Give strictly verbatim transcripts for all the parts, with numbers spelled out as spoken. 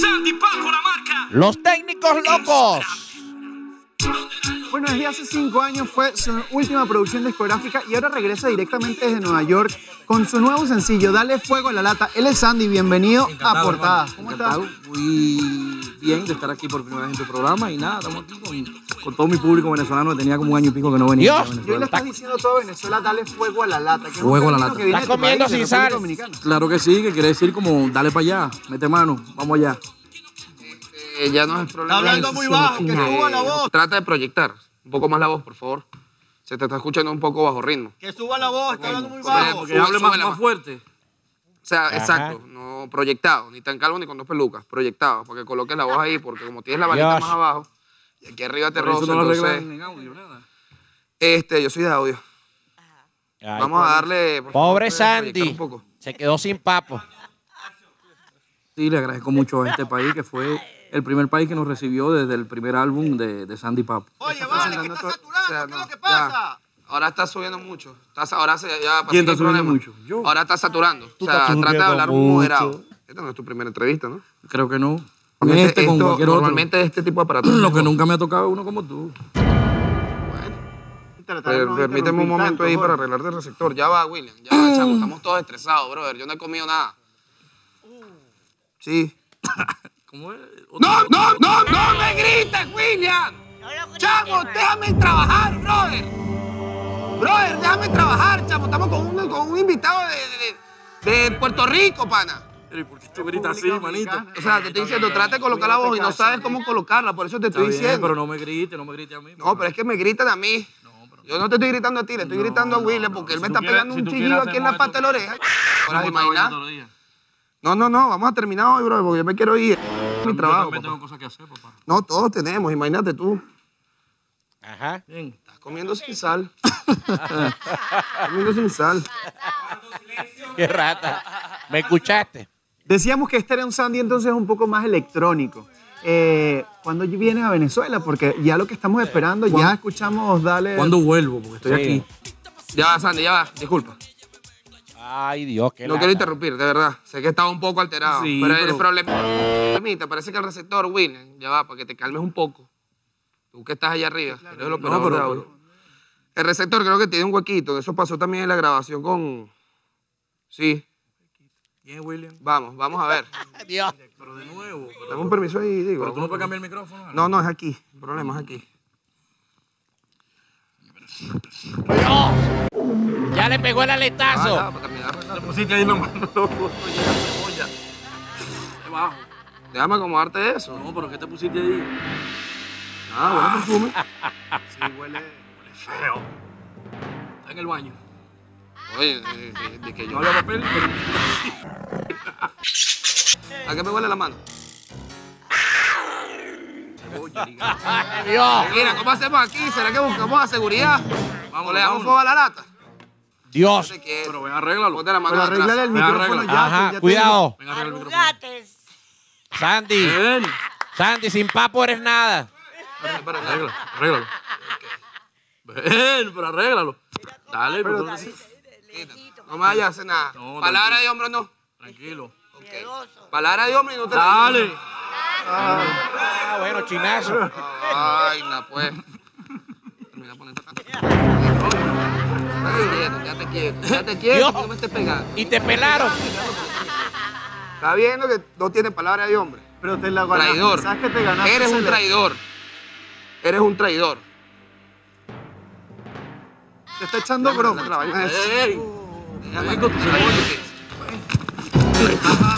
Sandy Papo, la marca Los Técnicos Locos. Bueno, desde hace cinco años fue su última producción discográfica y ahora regresa directamente desde Nueva York con su nuevo sencillo, Dale Fuego a la Lata. Él es Sandy, bienvenido encantado, a Portada. Hermano. ¿Cómo encantado? Estás? Muy bien de estar aquí por primera vez en tu programa y nada, estamos aquí con, con todo mi público venezolano que tenía como un año y pico que no venía. Dios, yo le estoy diciendo a toda Venezuela, dale fuego a la lata. Que fuego a la lata. ¿Estás comiendo país, sin sal? Claro que sí, que quiere decir como, dale para allá, mete mano, vamos allá. Eh, ya no es problema. Está hablando muy bajo, que suba la voz. Trata de proyectar un poco más la voz, por favor. Se te está escuchando un poco bajo ritmo. Que suba la voz, está hablando muy bajo. Que hable más, más fuerte. O sea, ajá, exacto, no proyectado, ni tan calvo ni con dos pelucas, proyectado, porque coloques la voz ahí, porque como tienes la varita Dios. Más abajo, y aquí arriba te roza, no entonces... En audio, ¿verdad? Este, yo soy de audio. Ay, vamos pobre. A darle... Por pobre favor, Sandy, se quedó sin papo. Sí, le agradezco mucho a este país, que fue el primer país que nos recibió desde el primer álbum de, de Sandy Papo. Oye, vale, que está saturado, o sea, ¿qué no, es lo que pasa? Ya. Ahora está subiendo mucho. Está, ahora se, ya ¿quién está subiendo mucho? Yo. Ahora está saturando. O sea, trata de hablar mucho. Moderado. Esta no es tu primera entrevista, ¿no? Creo que no. Este, este, con esto, normalmente otro. Este tipo de aparatos. Lo que nunca me ha tocado es uno como tú. Bueno. Pero, permíteme un momento tanto, ahí bro. Para arreglarte el receptor. Ya va, William. Ya va, chavo. Estamos todos estresados, brother. Yo no he comido nada. Sí. ¿Cómo es? Otro, ¡no, otro, no, otro. no! ¡No me grites, William! No ¡chavo, déjame trabajar, brother! Brother, déjame trabajar, chamo. Estamos con un, con un invitado de, de, de Puerto Rico, pana. Pero ¿y por qué tú gritas así, manito? O sea, te estoy diciendo, trata de colocar la voz y no sabes cómo colocarla, por eso te estoy diciendo. Pero no me grites, no me grites a mí. No, pero es que me gritan a mí. Yo no te estoy gritando a ti, le estoy gritando a William porque él me está pegando un chillido aquí en la pata de la oreja. Ahora, imagina. No, no, no, vamos a terminar hoy, brother, porque yo me quiero ir. Mi trabajo. Yo tengo cosas que hacer, papá. No, todos tenemos, imagínate tú. Ajá. Bien. Estás comiendo sin sal. Comiendo sin sal. Qué rata. ¿Me escuchaste? Decíamos que este era un Sandy entonces un poco más electrónico. Eh, ¿Cuándo vienes a Venezuela? Porque ya lo que estamos esperando, ¿cuándo? Ya escuchamos, dale... ¿Cuándo vuelvo? Porque estoy sí. aquí. Ya va, Sandy, ya va. Disculpa. Ay, Dios, qué no lata. Quiero interrumpir, de verdad. Sé que estaba un poco alterado. Sí, pero, pero el problema... Te parece que el receptor, Winner, ya va, para que te calmes un poco. Tú que estás allá arriba, claro, eres el operador no, pero, pero, el receptor creo que tiene un huequito. Eso pasó también en la grabación con... Sí. ¿Quién es William? Vamos, vamos a ver. Dios. Pero de nuevo. Dame un permiso ahí, digo. ¿Pero tú no puedes cambiar el micrófono? No, no, es aquí. El problema es aquí. ¡Dios! ¡Ya le pegó el aletazo! Ah, no, le pusiste ahí nomás, no lo puso. Llega cebolla. Debajo. Déjame acomodarte eso. No, pero ¿qué te pusiste ahí? Ah, bueno, perfume. Sí, huele, huele feo. Está en el baño. Oye, de, de, de que yo... No hablo papel, pero... ¿A qué me huele la mano? Dios. Mira, ¿cómo hacemos aquí? ¿Será que buscamos a seguridad? Vamos, le damos fuego a la lata. Dios. Pero ven, arréglalo. Ponte la mano pero arréglale el micrófono ya. Ajá, ya cuidado. Te... Ven, arregla el micrófono. Sandy. Ven. Sandy, sin papo eres nada. Pero arréglalo, arréglalo. Ven, pero arréglalo. Dale, pero no me vayas a hacer nada. No, palabra tranquilo. De hombre no. Tranquilo. Okay. Palabra de hombre y no te dale. La... Ah, ah, bueno, chinazo. Ay, na pues. Termina poniendo tanto. Ya te quiero, ya te quiero, no me estés pegando. Y te pelaron. Está viendo que no tiene palabra de hombre. Pero te la ganaste. Traidor. ¿Sabes que te ganaste? Eres un traidor. Eres un traidor. Te está echando broma.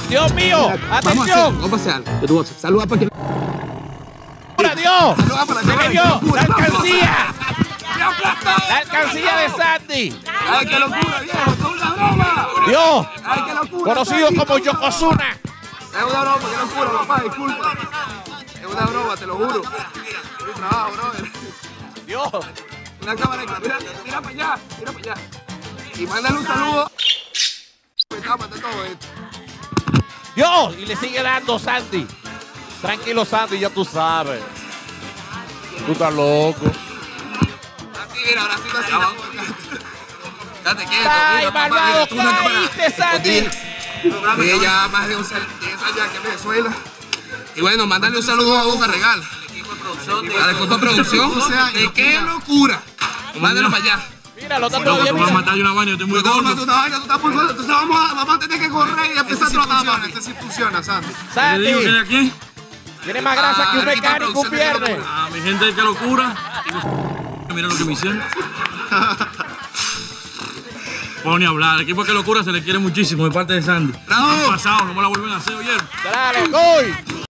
¡Dios mío! ¡Atención! ¿Cómo pasean? ¡Saluda para que! ¡Hola, Dios! ¡Saluda para que Dios! ¡La alcancía! ¡La alcancía de Sandy! ¡Ay, qué locura, viejo! ¡Es una broma! ¡Dios! ¡Ay, qué locura! Conocido como Yokozuna. Es una broma, qué locura, papá, disculpa. Es una broma, te lo juro. Un trabajo, brother. Dios. Una cámara aquí, mira, mira para allá, mira para allá. Y mándale un saludo. Cámate todo esto. Dios, y le sigue dando Sandy. Tranquilo, Sandy, ya tú sabes. Tú estás loco. Así, mira, ahora sí te haces abajo. Date quieto. Ay, malvado, caíste, Sandy. Sí, ya más de un centímetro allá que Venezuela. Y bueno, mándale un saludo a Hugo Regal. Al equipo de producción. O sea, de qué locura. Mándalo para allá. Mira, lo está todo bien. Vamos a matar una vaina, yo estoy muy gordo. Tú estás muy gordo, entonces vamos a tener que correr y empezar a tratar. Este sí funciona, Sandy. Sandy. ¿Qué digo? ¿Aquí? Tiene más grasa que un mecánico, un viernes. A mi gente de Qué Locura. Mira lo que me hicieron. Puedo ni hablar. El equipo de Qué Locura se le quiere muchísimo de parte de Sandy. ¡Bravo! No han pasado, no me la vuelven a hacer, oye. ¡Dale, voy!